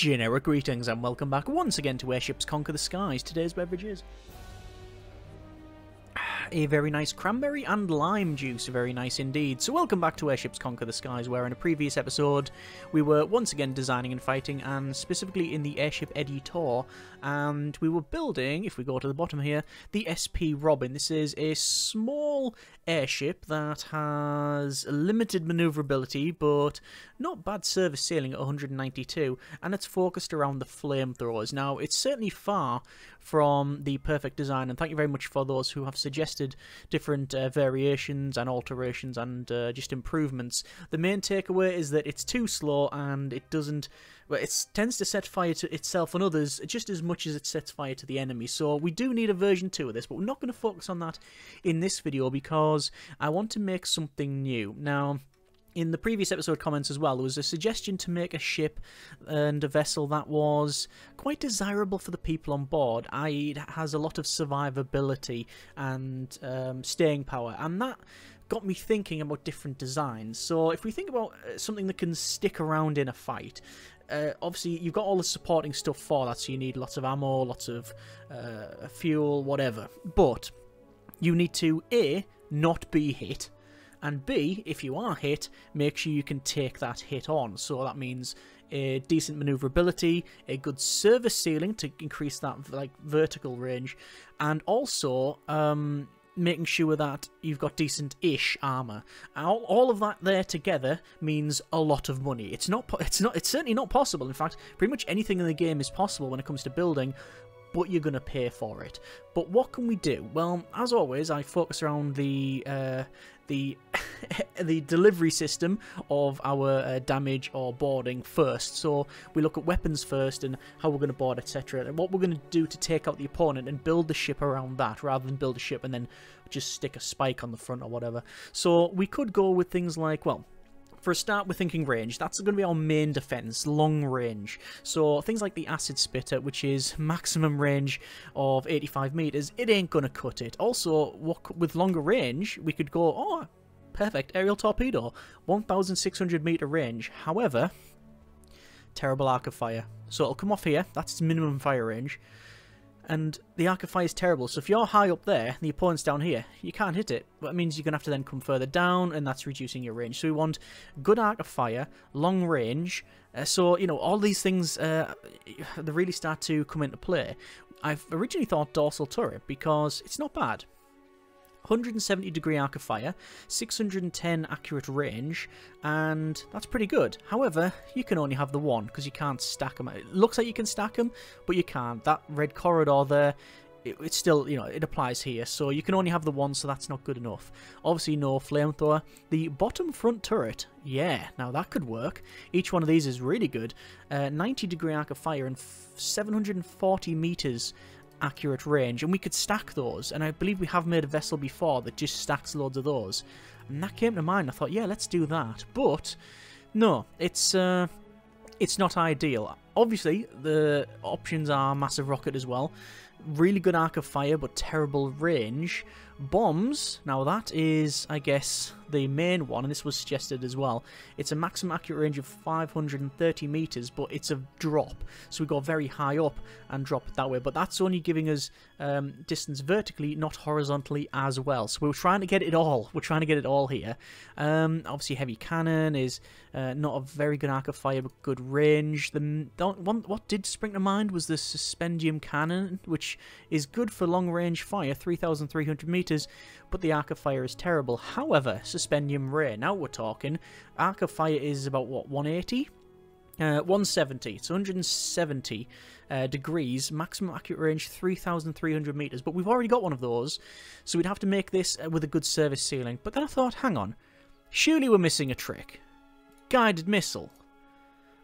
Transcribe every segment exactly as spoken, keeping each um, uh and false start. Generic greetings and welcome back once again to Airships Conquer the Skies. Today's beverage is a very nice cranberry and lime juice, very nice indeed. So welcome back to Airships Conquer the Skies, where in a previous episode we were once again designing and fighting, and specifically in the Airship Editor, and we were building, if we go to the bottom here, the S P Robin. This is a small airship that has limited manoeuvrability, but not bad service sailing at one hundred ninety-two, and it's focused around the flamethrowers. Now, it's certainly far from the perfect design, and thank you very much for those who have suggested different uh, variations and alterations and uh, just improvements. The main takeaway is that it's too slow, and it doesn't, well, it tends to set fire to itself and others just as much as it sets fire to the enemy. So we do need a version two of this, but we're not going to focus on that in this video because I want to make something new. Now, in the previous episode comments as well, there was a suggestion to make a ship and a vessel that was quite desirable for the people on board, that is it has a lot of survivability and um, staying power, and that got me thinking about different designs. So if we think about something that can stick around in a fight, uh, obviously you've got all the supporting stuff for that, so you need lots of ammo, lots of uh, fuel, whatever, but you need to A, not be hit, and B, if you are hit, make sure you can take that hit on. So that means a decent manoeuvrability, a good service ceiling to increase that like vertical range, and also um, making sure that you've got decent-ish armor. All, all of that there together means a lot of money. It's not. It's not. It's certainly not possible. In fact, pretty much anything in the game is possible when it comes to building, but you're going to pay for it. But what can we do? Well, as always, I focus around the uh, the the delivery system of our uh, damage or boarding first. So we look at weapons first and how we're going to board, et cetera, and what we're going to do to take out the opponent and build the ship around that, rather than build a ship and then just stick a spike on the front or whatever. So we could go with things like, well, for a start, we're thinking range. That's going to be our main defense, long range. So things like the acid spitter, which is maximum range of eighty-five meters, it ain't going to cut it. Also, what, with longer range, we could go, oh, perfect, aerial torpedo, one thousand six hundred meter range. However, terrible arc of fire. So it'll come off here. That's its minimum fire range. And the arc of fire is terrible, so if you're high up there and the opponent's down here, you can't hit it. That means you're going to have to then come further down, and that's reducing your range. So we want good arc of fire, long range, uh, so, you know, all these things, uh, they really start to come into play. I've originally thought dorsal turret, because it's not bad. one hundred seventy degree arc of fire, six hundred ten accurate range, and that's pretty good. However, you can only have the one because you can't stack them. It looks like you can stack them, but you can't. That red corridor there, it, it's still, you know, it applies here, so you can only have the one, so that's not good enough. Obviously, no flamethrower. The bottom front turret, yeah, now that could work. Each one of these is really good. Uh, ninety degree arc of fire and seven hundred forty meters accurate range, and we could stack those, and I believe we have made a vessel before that just stacks loads of those, and that came to mind. I thought, yeah, let's do that, but no, it's uh, it's not ideal. Obviously, the options are massive rocket as well, really good arc of fire but terrible range. Bombs, now that is, I guess, the main one, and this was suggested as well. It's a maximum accurate range of five hundred thirty meters, but it's a drop, so we go very high up and drop it that way, but that's only giving us um, distance vertically, not horizontally as well. So we're trying to get it all, we're trying to get it all here. Um, obviously heavy cannon is uh, not a very good arc of fire but good range. The one, what did spring to mind was the Suspendium cannon, which is good for long range fire, three thousand three hundred meters, but the arc of fire is terrible. However, Suspendium Ray, now we're talking, arc of fire is about, what, one eighty? Uh, one seventy, it's one hundred seventy uh, degrees, maximum accurate range three thousand three hundred meters, but we've already got one of those, so we'd have to make this with a good service ceiling. But then I thought, hang on, surely we're missing a trick. Guided missile.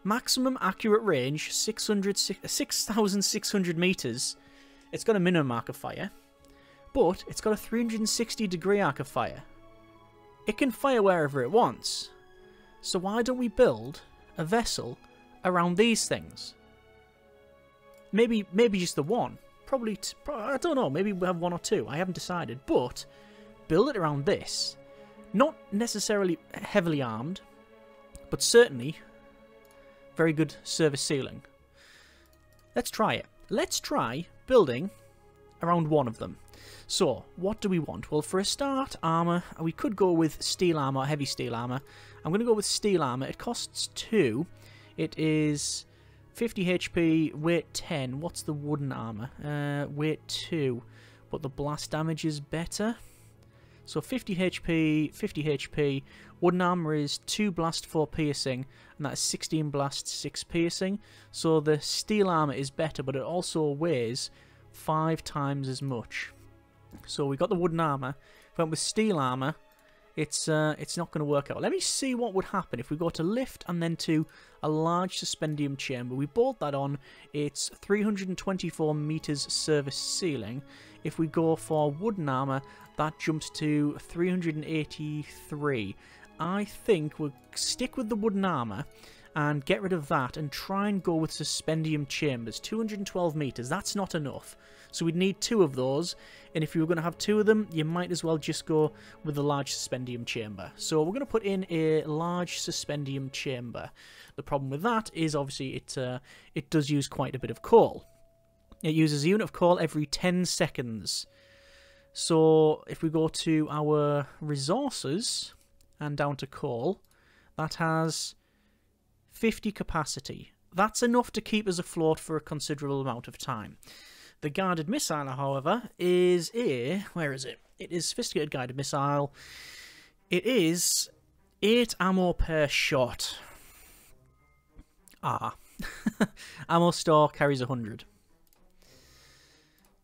Maximum accurate range, six thousand six hundred meters. It's got a minimum arc of fire, but it's got a three hundred sixty degree arc of fire. It can fire wherever it wants. So why don't we build a vessel around these things? Maybe maybe just the one. Probably, t I don't know, maybe we have one or two. I haven't decided, but build it around this. Not necessarily heavily armed, but certainly very good service ceiling. Let's try it. Let's try building around one of them. So, what do we want? Well, for a start, armor. We could go with steel armor, heavy steel armor. I'm going to go with steel armor. It costs two. It is fifty H P, weight ten. What's the wooden armor? Uh, weight two. But the blast damage is better. So fifty H P, fifty H P. Wooden armor is two blast, four piercing, and that is sixteen blast, six piercing. So the steel armor is better, but it also weighs five times as much. So we got the wooden armor. If we went with steel armor, it's uh, it's not going to work out. Let me see what would happen if we go to lift and then to a large suspendium chamber. We bolt that on. It's three hundred twenty-four meters service ceiling. If we go for wooden armor, that jumps to three hundred eighty-three. I think we'll stick with the wooden armor and get rid of that and try and go with suspendium chambers. two hundred twelve meters, that's not enough. So we'd need two of those, and if you were going to have two of them, you might as well just go with the large suspendium chamber. So we're going to put in a large suspendium chamber. The problem with that is obviously it, uh, it does use quite a bit of coal. It uses a unit of coal every ten seconds. So if we go to our resources and down to coal, that has fifty capacity. That's enough to keep us afloat for a considerable amount of time. The guided missile, however, is a... where is it? It is sophisticated guided missile. It is eight ammo per shot. Ah. Ammo store carries one hundred.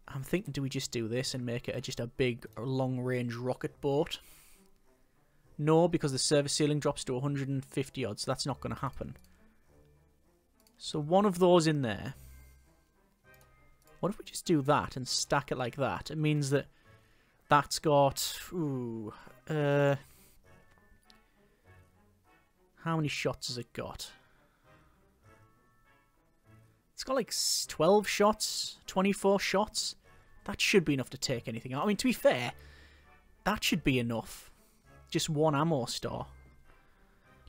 I'm thinking, do we just do this and make it just a big long-range rocket boat? No, because the service ceiling drops to one hundred fifty odds. So that's not going to happen. So one of those in there. What if we just do that and stack it like that? It means that that's got... Ooh... Uh, how many shots has it got? It's got like twelve shots, twenty-four shots. That should be enough to take anything out. I mean, to be fair, that should be enough. Just one ammo store.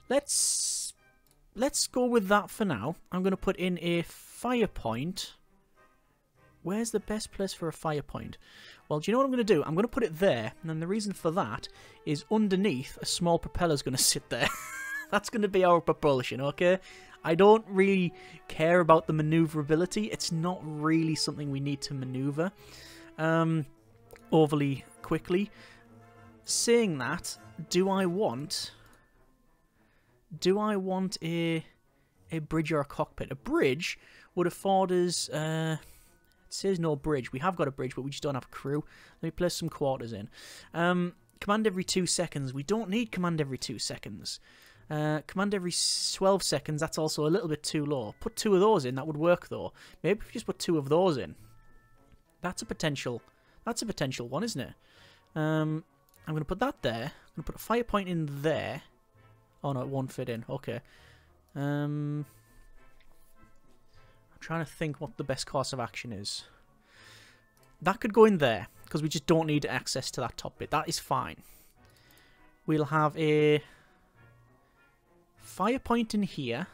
Let's let's go with that for now. I'm going to put in a fire point. Where's the best place for a fire point? Well, do you know what I'm going to do? I'm going to put it there, and then the reason for that is underneath a small propeller's going to sit there. That's going to be our propulsion, okay? I don't really care about the maneuverability. It's not really something we need to maneuver um, overly quickly. Saying that, do I want do I want a a bridge or a cockpit? A bridge would afford us uh it says no bridge. We have got a bridge, but we just don't have a crew. Let me place some quarters in. Um command every two seconds. We don't need command every two seconds. Uh command every twelve seconds, that's also a little bit too low. Put two of those in, that would work though. Maybe if we just put two of those in. That's a potential that's a potential one, isn't it? Um I'm going to put that there. I'm going to put a fire point in there. Oh, no, it won't fit in. Okay. Um, I'm trying to think what the best course of action is. That could go in there, because we just don't need access to that top bit. That is fine. We'll have a fire point in here.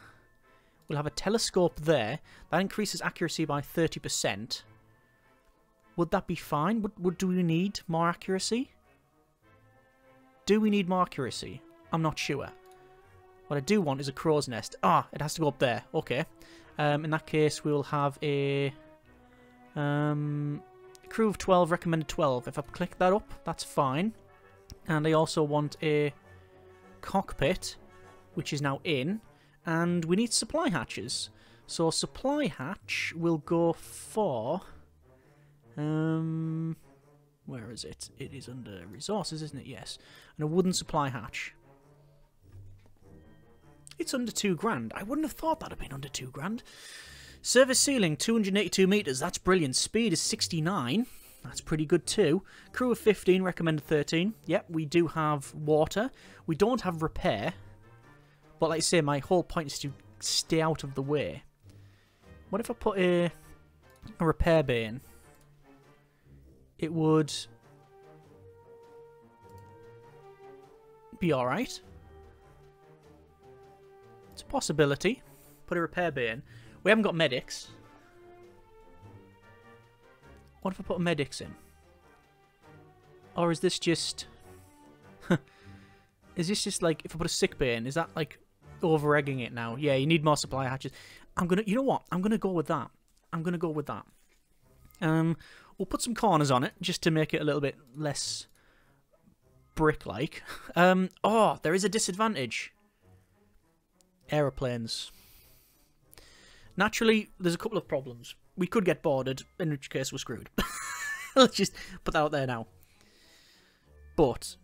We'll have a telescope there. That increases accuracy by thirty percent. Would that be fine? Would, would, do we need more accuracy? Do we need more accuracy? I'm not sure. What I do want is a crow's nest. Ah, it has to go up there. Okay. Um, in that case, we'll have a um, crew of twelve, recommended twelve. If I click that up, that's fine. And I also want a cockpit, which is now in. And we need supply hatches. So supply hatch will go for... Um... Where is it? It is under resources, isn't it? Yes. And a wooden supply hatch. It's under two grand. I wouldn't have thought that would have been under two grand. Service ceiling, two hundred eighty-two metres. That's brilliant. Speed is sixty-nine. That's pretty good too. Crew of fifteen, recommended thirteen. Yep, we do have water. We don't have repair. But like I say, my whole point is to stay out of the way. What if I put a, a repair bay in? It would be alright. It's a possibility. Put a repair bay in. We haven't got medics. What if I put medics in? Or is this just... is this just like, if I put a sick bay in, is that like over-egging it now? Yeah, you need more supply hatches. I'm gonna, you know what? I'm gonna go with that. I'm gonna go with that. Um, we'll put some corners on it just to make it a little bit less brick-like. Um, oh, there is a disadvantage. Aeroplanes. Naturally, there's a couple of problems. We could get boarded, in which case we're screwed. Let's just put that out there now. But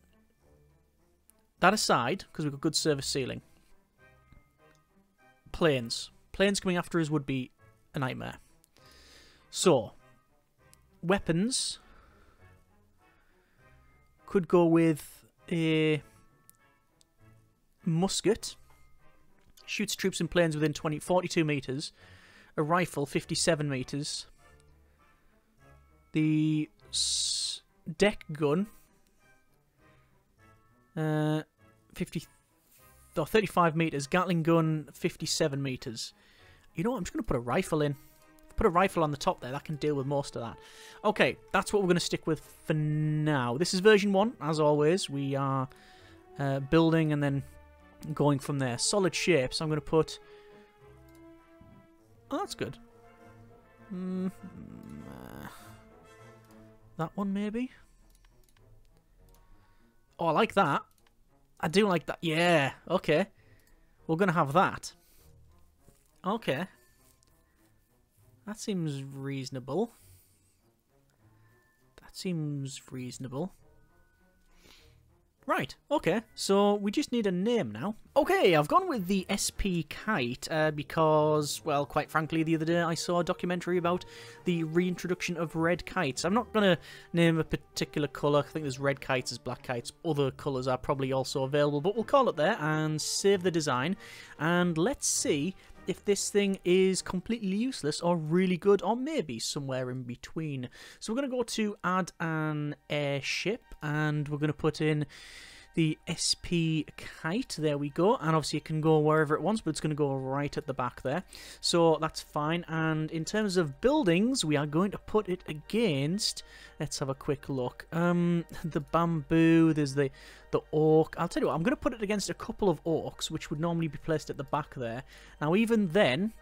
that aside, because we've got good service ceiling, planes. Planes coming after us would be a nightmare. So, weapons could go with a musket. Shoots troops and planes within twenty, forty-two metres. A rifle, fifty-seven metres. The deck gun, uh, fifty or thirty-five metres. Gatling gun, fifty-seven metres. You know what? I'm just going to put a rifle in. Put a rifle on the top there. That can deal with most of that. Okay, that's what we're going to stick with for now. This is version one, as always. We are uh, building and then going from there. Solid shapes. I'm going to put... Oh, that's good. Mm, uh, that one, maybe? Oh, I like that. I do like that. Yeah, okay. We're going to have that. Okay. That seems reasonable. That seems reasonable. Right, okay. So we just need a name now. Okay, I've gone with the S P kite uh, because, well, quite frankly, the other day I saw a documentary about the reintroduction of red kites. I'm not going to name a particular colour. I think there's red kites, there's black kites. Other colours are probably also available, but we'll call it there and save the design. And let's see if this thing is completely useless or really good or maybe somewhere in between. So we're going to go to add an airship and we're going to put in the S P kite. There we go. And obviously it can go wherever it wants, but it's going to go right at the back there. So that's fine. And in terms of buildings, we are going to put it against... Let's have a quick look. Um, the bamboo, there's the, the oak. I'll tell you what, I'm going to put it against a couple of oaks, which would normally be placed at the back there. Now, even then,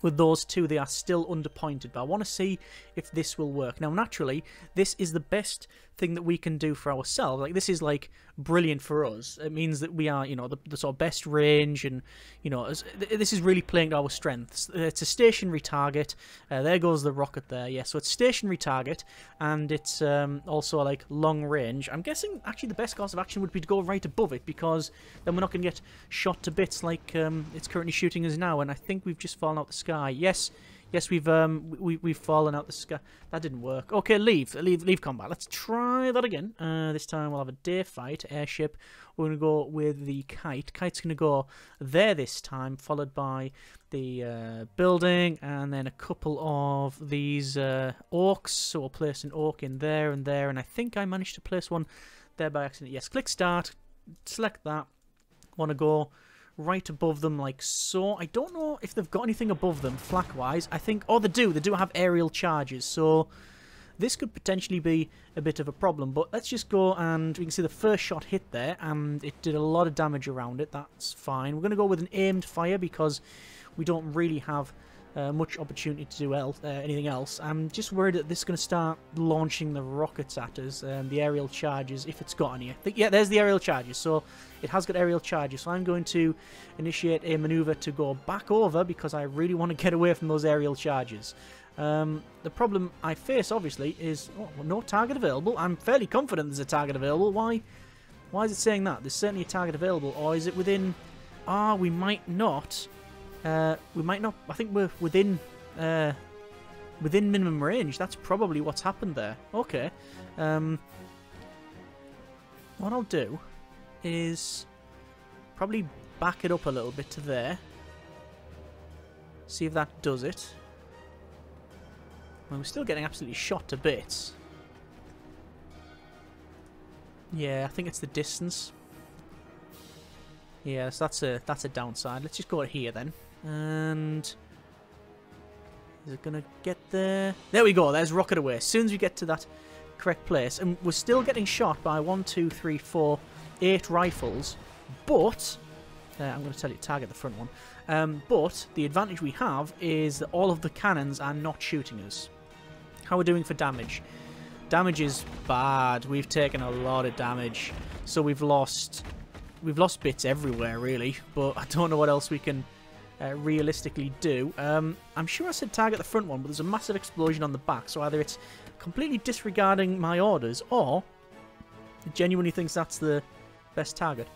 with those two, they are still underpointed, but I want to see if this will work. Now, naturally, this is the best thing that we can do for ourselves. Like, this is, like, brilliant for us. It means that we are, you know, the, the sort of best range, and, you know, this is really playing to our strengths. It's a stationary target. Uh, there goes the rocket there, yeah. So it's stationary target, and it's um, also, like, long range. I'm guessing, actually, the best course of action would be to go right above it, because then we're not going to get shot to bits like um, it's currently shooting us now, and I think we've just fallen out the sky. Yes, yes, we've um, we we've fallen out the sky. That didn't work. Okay, leave, leave, leave combat. Let's try that again. Uh, this time we'll have a day fight airship. We're gonna go with the kite. Kite's gonna go there this time, followed by the uh, building, and then a couple of these uh, orcs. So we'll place an orc in there and there. And I think I managed to place one there by accident. Yes, click start. Select that. Want to go right above them like so. I don't know if they've got anything above them flak wise. I think, oh, they do they do have aerial charges, so this could potentially be a bit of a problem. But let's just go, and we can see the first shot hit there and it did a lot of damage around it. That's fine. We're going to go with an aimed fire because we don't really have uh, much opportunity to do el uh, anything else. I'm just worried that this is going to start launching the rockets at us, um, the aerial charges, if it's got any. I think, yeah, there's the aerial charges. So it has got aerial charges, so I'm going to initiate a manoeuvre to go back over because I really want to get away from those aerial charges. Um, the problem I face, obviously, is oh, no target available. I'm fairly confident there's a target available. Why Why is it saying that? There's certainly a target available, or is it within... Ah, oh, we might not. Uh, we might not... I think we're within... Uh, within minimum range. That's probably what's happened there. Okay. Um, what I'll do is probably back it up a little bit to there. See if that does it. Well, we're still getting absolutely shot to bits. Yeah, I think it's the distance. Yeah, so that's a that's a downside. Let's just go here then. And Is it gonna get there? There we go. There's rocket away. As soon as we get to that correct place, and we're still getting shot by one, two, three, four, eight rifles, but uh, I'm going to tell you target the front one. Um, but the advantage we have is that all of the cannons are not shooting us. How we're doing for damage? Damage is bad. We've taken a lot of damage, so we've lost we've lost bits everywhere really. But I don't know what else we can uh, realistically do. Um, I'm sure I said target the front one, but there's a massive explosion on the back, so either it's completely disregarding my orders, or it genuinely thinks that's the best target.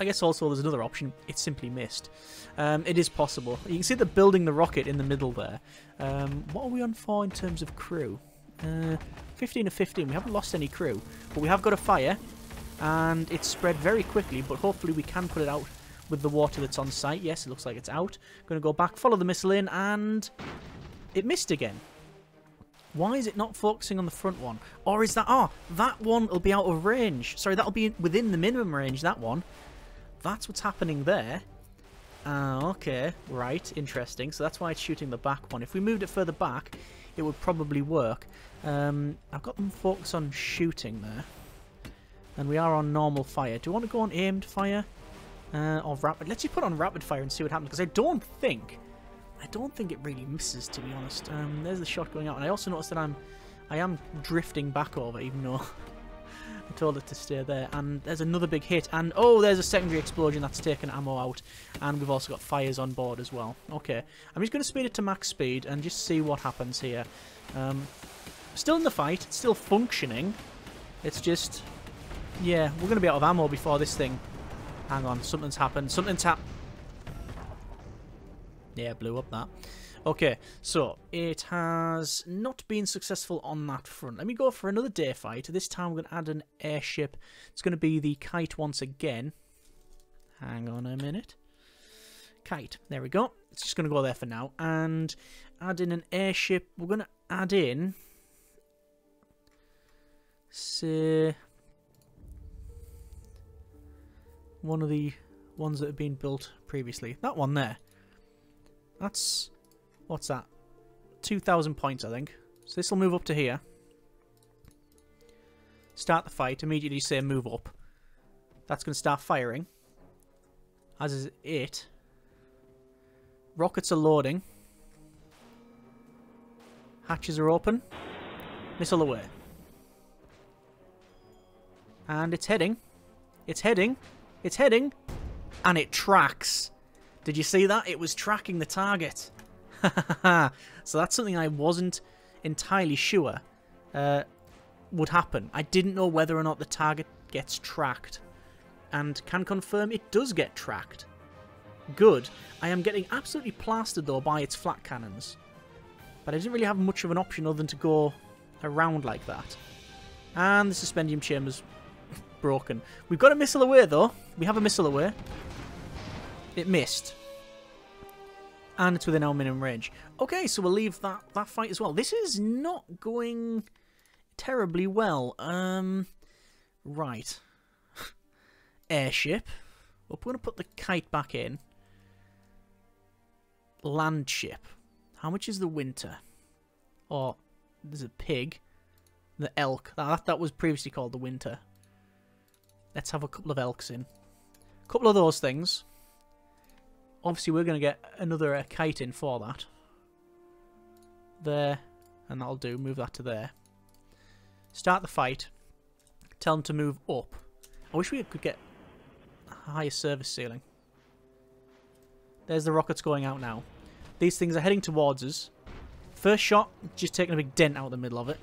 I guess also there's another option, it simply missed. Um, it is possible. You can see they're building the rocket in the middle there. Um, what are we on for in terms of crew? Uh, fifteen or fifteen, we haven't lost any crew, but we have got a fire, and it's spread very quickly, but hopefully we can put it out with the water that's on site. Yes, it looks like it's out. Going to go back, follow the missile in, and it missed again. Why is it not focusing on the front one? Or is that... Ah, oh, that one will be out of range. Sorry, that'll be within the minimum range, that one. That's what's happening there. Uh, okay, right, interesting. So that's why it's shooting the back one. If we moved it further back, it would probably work. Um, I've got them focused on shooting there. And we are on normal fire. Do you want to go on aimed fire? Uh, or rapid? Let's just put on rapid fire and see what happens, because I don't think... I don't think it really misses, to be honest. Um, there's the shot going out, and I also noticed that I'm, I am drifting back over, even though I told it to stay there. And there's another big hit, and oh, there's a secondary explosion that's taken ammo out, and we've also got fires on board as well. Okay, I'm just going to speed it to max speed and just see what happens here. Um, still in the fight, it's still functioning. It's just, yeah, we're going to be out of ammo before this thing. Hang on, something's happened. Something's happened. Yeah, blew up that. Okay, so it has not been successful on that front. Let me go for another day fight. This time we're going to add an airship. It's going to be the kite once again. Hang on a minute. Kite. There we go. It's just going to go there for now. And add in an airship. We're going to add in... say... one of the ones that have been built previously. That one there. That's, what's that? two thousand points, I think. So this will move up to here. Start the fight. Immediately say move up. That's going to start firing. As is it. Rockets are loading. Hatches are open. Missile away. And it's heading. It's heading. It's heading. And it tracks. Did you see that? It was tracking the target. So that's something I wasn't entirely sure uh, would happen. I didn't know whether or not the target gets tracked. And can confirm it does get tracked. Good. I am getting absolutely plastered, though, by its flat cannons. But I didn't really have much of an option other than to go around like that. And the suspendium chamber's broken. We've got a missile away, though. We have a missile away. It missed. And it's within our minimum range. Okay, so we'll leave that, that fight as well. This is not going terribly well. Um, right. Airship. We're going to put the kite back in. Land ship. How much is the winter? Or, there's a pig. The elk. That, that was previously called the winter. Let's have a couple of elks in. A couple of those things. Obviously, we're going to get another uh, kite in for that. There. And that'll do. Move that to there. Start the fight. Tell them to move up. I wish we could get a higher service ceiling. There's the rockets going out now. These things are heading towards us. First shot, just taking a big dent out of the middle of it.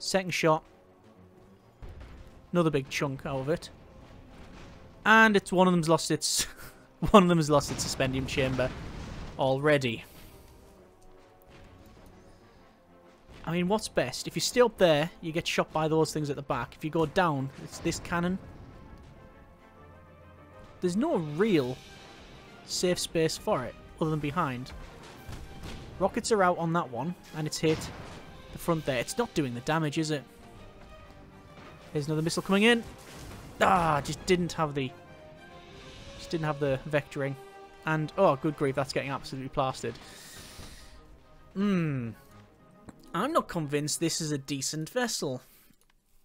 Second shot. Another big chunk out of it. And it's one of them's lost its... One of them has lost its suspendium chamber already. I mean, what's best? If you stay up there, you get shot by those things at the back. If you go down, it's this cannon. There's no real safe space for it, other than behind. Rockets are out on that one, and it's hit the front there. It's not doing the damage, is it? There's another missile coming in. Ah, just didn't have the... didn't have the vectoring. And oh, good grief, that's getting absolutely plastered. Hmm. I'm not convinced this is a decent vessel.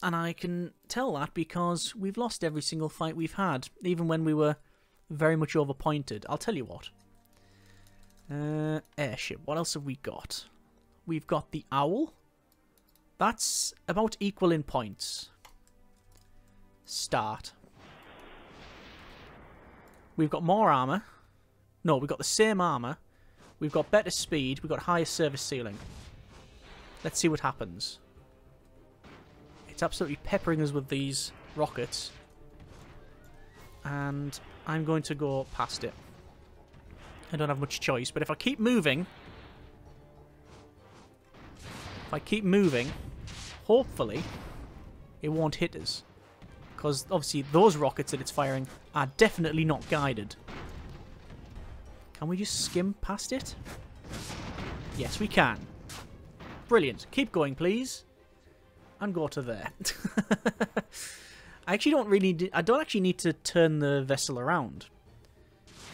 And I can tell that because we've lost every single fight we've had, even when we were very much overpointed. I'll tell you what. Uh, airship. What else have we got? We've got the owl. That's about equal in points. Start. We've got more armor. No, we've got the same armor. We've got better speed. We've got higher service ceiling. Let's see what happens. It's absolutely peppering us with these rockets. And I'm going to go past it. I don't have much choice, but if I keep moving... If I keep moving, hopefully it won't hit us. Because obviously those rockets that it's firing are definitely not guided. Can we just skim past it? Yes, we can. Brilliant. Keep going, please. And go to there. I actually don't really... Do, I don't actually need to turn the vessel around.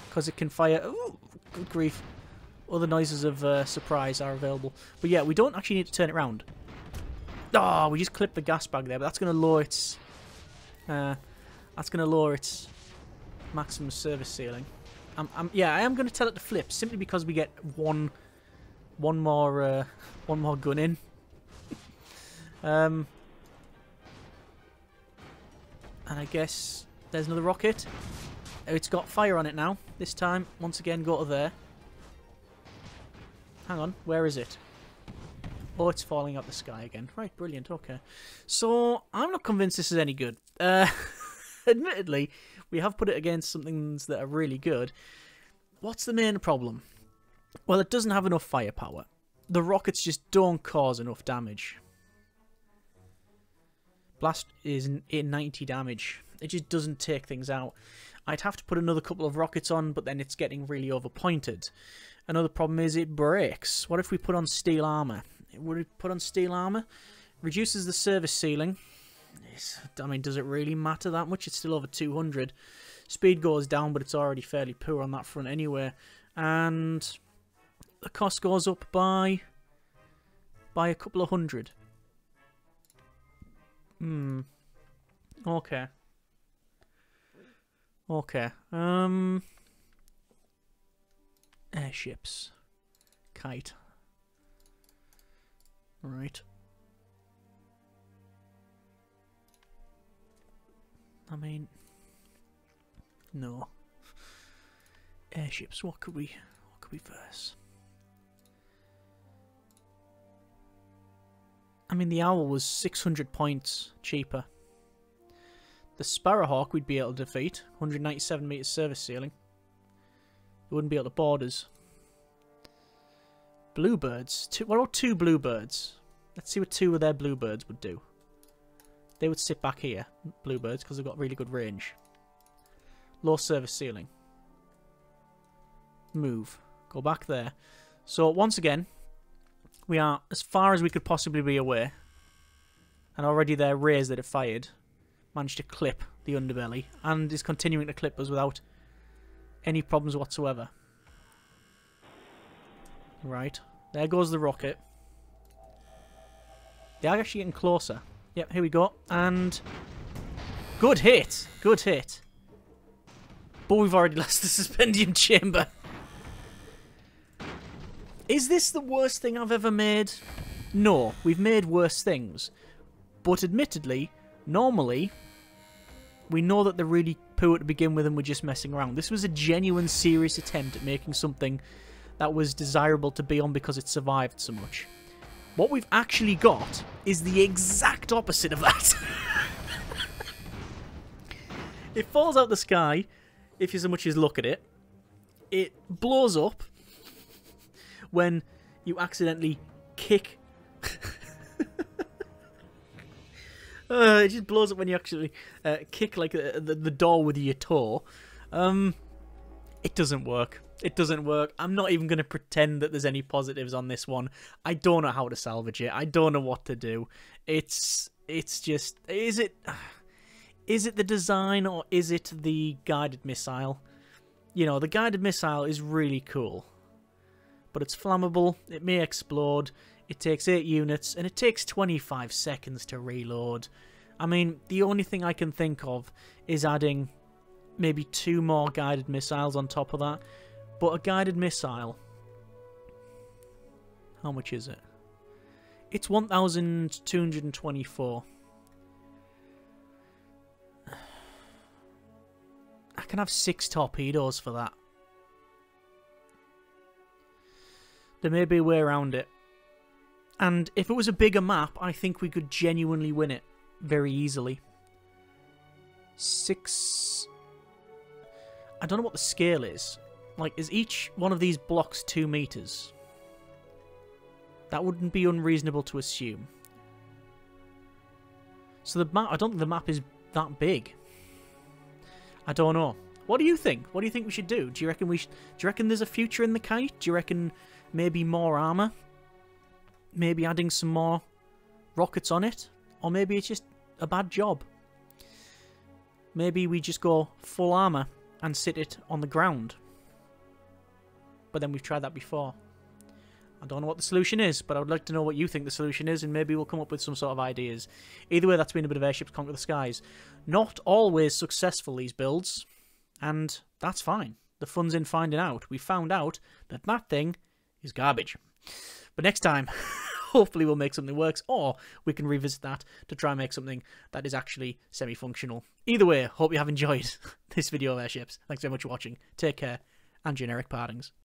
Because it can fire... Ooh, good grief. Other noises of uh, surprise are available. But yeah, we don't actually need to turn it around. Ah, oh, we just clipped the gas bag there. But that's going to lower its... Uh, that's going to lower its maximum service ceiling. I'm, I'm, yeah, I am going to tell it to flip. Simply because we get one... One more, uh, one more gun in. Um, and I guess there's another rocket. It's got fire on it now. This time, once again, go to there. Hang on, where is it? Oh, it's falling out the sky again. Right, brilliant, okay. So, I'm not convinced this is any good. Uh, admittedly, we have put it against some things that are really good. What's the main problem? Well, it doesn't have enough firepower. The rockets just don't cause enough damage. Blast is ninety damage. It just doesn't take things out. I'd have to put another couple of rockets on, but then it's getting really overpointed. Another problem is it breaks. What if we put on steel armor? Would it put on steel armor? Reduces the service ceiling. I mean, does it really matter that much? It's still over two hundred. Speed goes down, but it's already fairly poor on that front anyway. And... the cost goes up by by a couple of hundred. Hmm. Okay. Okay. Um. Airships. Kite. Right. I mean. No. Airships. What could we? What could we verse? I mean, the owl was six hundred points cheaper. The Sparrowhawk we'd be able to defeat. one hundred ninety-seven metres service ceiling. It wouldn't be able to board us. Bluebirds. Two, what about two bluebirds? Let's see what two of their bluebirds would do. They would sit back here, bluebirds, because they've got really good range. Low service ceiling. Move. Go back there. So, once again... we are as far as we could possibly be away. And already their rays that have fired managed to clip the underbelly. And is continuing to clip us without any problems whatsoever. Right. There goes the rocket. They are actually getting closer. Yep, here we go. And... good hit! Good hit. But we've already lost the Suspendium chamber. Is this the worst thing I've ever made? No, we've made worse things. But admittedly, normally, we know that they're really poor to begin with and we're just messing around. This was a genuine, serious attempt at making something that was desirable to be on because it survived so much. What we've actually got is the exact opposite of that. It falls out the sky, if you so much as look at it. It blows up. When you accidentally kick... uh, it just blows up when you actually uh, kick like the, the, the door with your toe. Um, it doesn't work. It doesn't work. I'm not even going to pretend that there's any positives on this one. I don't know how to salvage it. I don't know what to do. It's it's just... Is it, is it the design or is it the guided missile? You know, the guided missile is really cool. but it's flammable, it may explode, it takes eight units, and it takes twenty-five seconds to reload. I mean, the only thing I can think of is adding maybe two more guided missiles on top of that. But a guided missile, how much is it? It's one thousand two hundred twenty-four. I can have six torpedoes for that. There may be a way around it. And if it was a bigger map, I think we could genuinely win it very easily. Six... I don't know what the scale is. Like, is each one of these blocks two meters? That wouldn't be unreasonable to assume. So the map, I don't think the map is that big. I don't know. What do you think? What do you think we should do? Do you reckon we should, do you reckon there's a future in the kite? Do you reckon maybe more armor? Maybe adding some more rockets on it? Or maybe it's just a bad job. Maybe we just go full armor and sit it on the ground. But then we've tried that before. I don't know what the solution is, but I would like to know what you think the solution is, and maybe we'll come up with some sort of ideas. Either way, that's been a bit of Airships Conquer the Skies. Not always successful, these builds, and that's fine. The fun's in finding out. We found out that that thing is garbage. But next time, hopefully we'll make something that works, or we can revisit that to try and make something that is actually semi-functional. Either way, hope you have enjoyed this video of Airships. Thanks very much for watching. Take care, and generic partings.